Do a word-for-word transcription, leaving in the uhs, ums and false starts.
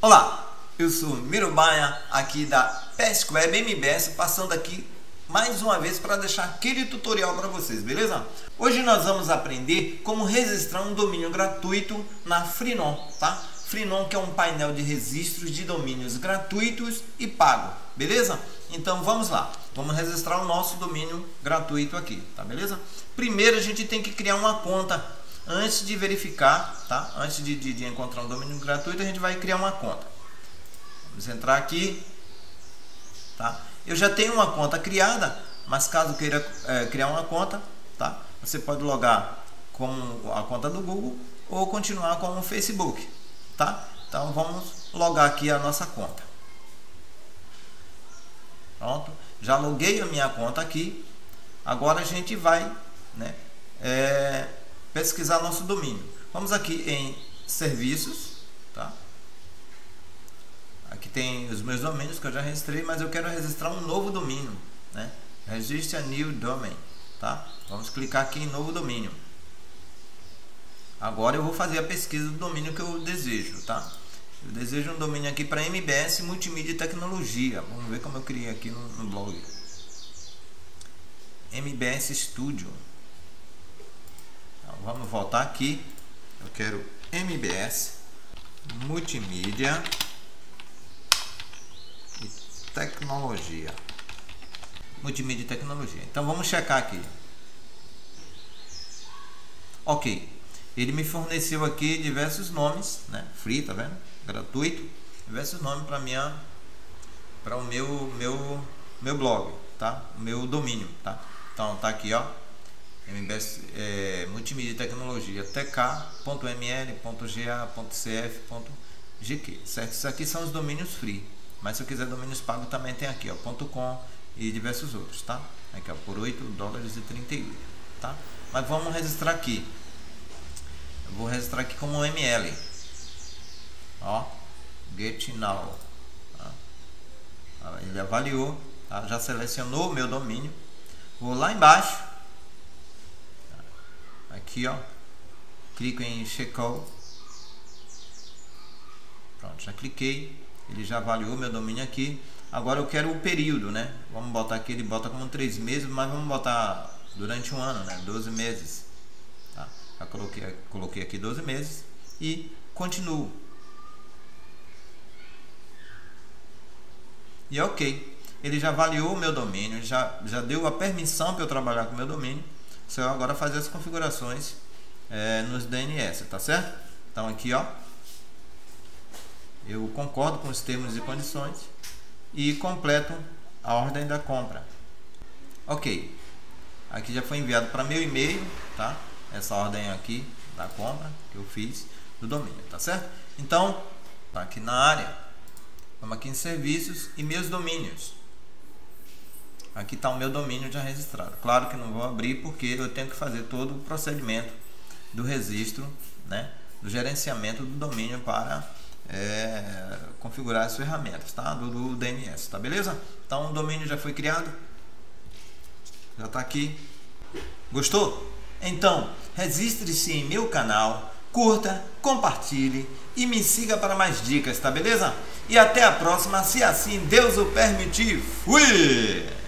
Olá, eu sou Miro Baia, aqui da PescWeb M B S, passando aqui mais uma vez para deixar aquele tutorial para vocês, beleza? Hoje nós vamos aprender como registrar um domínio gratuito na Freenom, tá? Freenom, que é um painel de registros de domínios gratuitos e pago, beleza? Então vamos lá, vamos registrar o nosso domínio gratuito aqui, tá, beleza? Primeiro a gente tem que criar uma conta. Antes de verificar, tá? Antes de, de, de encontrar um domínio gratuito, a gente vai criar uma conta. Vamos entrar aqui, tá? Eu já tenho uma conta criada, mas caso queira é, criar uma conta, tá? Você pode logar com a conta do Google ou continuar com o Facebook, tá? Então vamos logar aqui a nossa conta. Pronto, já loguei a minha conta aqui. Agora a gente vai, né? É... pesquisar nosso domínio. Vamos aqui em serviços, tá? Aqui tem os meus domínios que eu já registrei, mas eu quero registrar um novo domínio, né? Registre a new domain, tá? Vamos clicar aqui em novo domínio. Agora eu vou fazer a pesquisa do domínio que eu desejo, tá? Eu desejo um domínio aqui para M B S Multimídia e Tecnologia. Vamos ver como eu criei aqui no, no blog. M B S Estúdio. Vamos voltar aqui. Eu quero M B S Multimídia e Tecnologia. Multimídia e Tecnologia. Então vamos checar aqui. Ok. Ele me forneceu aqui diversos nomes, né? Free, tá vendo? Gratuito. Diversos nomes para minha, para o meu, meu, meu blog, tá? O meu domínio, tá? Então tá aqui, ó. M B S é, Multimídia e Tecnologia, t k ponto m l ponto g a ponto c f ponto g q, certo? Isso aqui são os domínios free, mas se eu quiser domínios pagos também tem aqui, ó, .com e diversos outros, tá? Aqui, ó, por oito dólares e trinta e oito, tá? Mas vamos registrar aqui. Eu vou registrar aqui como M L, ó, get now, tá? Ele avaliou, tá? Já selecionou o meu domínio. Vou lá embaixo aqui, ó, clico em checkout. Pronto, já cliquei, ele já avaliou meu domínio aqui. Agora eu quero o período, né? Vamos botar aqui, ele bota como três meses, mas vamos botar durante um ano, né? doze meses, tá? Já coloquei, coloquei aqui doze meses e continuo e ok. Ele já avaliou o meu domínio, já, já deu a permissão para eu trabalhar com o meu domínio. Só eu agora fazer as configurações é, nos D N S, tá certo? Então aqui, ó, eu concordo com os termos e condições e completo a ordem da compra. Ok, aqui já foi enviado para meu e-mail, tá? Essa ordem aqui da compra que eu fiz do domínio, tá certo? Então tá aqui na área, vamos aqui em serviços e meus domínios. Aqui está o meu domínio já registrado. Claro que não vou abrir porque eu tenho que fazer todo o procedimento do registro, né? Do gerenciamento do domínio para é, configurar as ferramentas, tá? Do, do D N S, tá, beleza? Então o domínio já foi criado, já está aqui. Gostou? Então registre-se em meu canal, curta, compartilhe e me siga para mais dicas, tá, beleza? E até a próxima, se assim Deus o permitir. Fui!